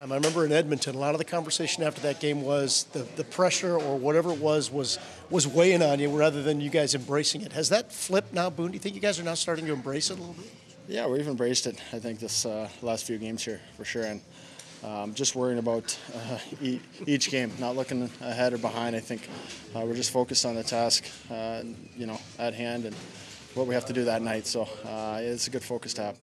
I remember in Edmonton, a lot of the conversation after that game was the pressure or whatever it was weighing on you rather than you guys embracing it. Has that flipped now, Boone? Do you think you guys are now starting to embrace it a little bit? Yeah, we've embraced it, I think, this last few games here for sure. And just worrying about each game, not looking ahead or behind. I think we're just focused on the task, at hand and what we have to do that night. So it's a good focus to have.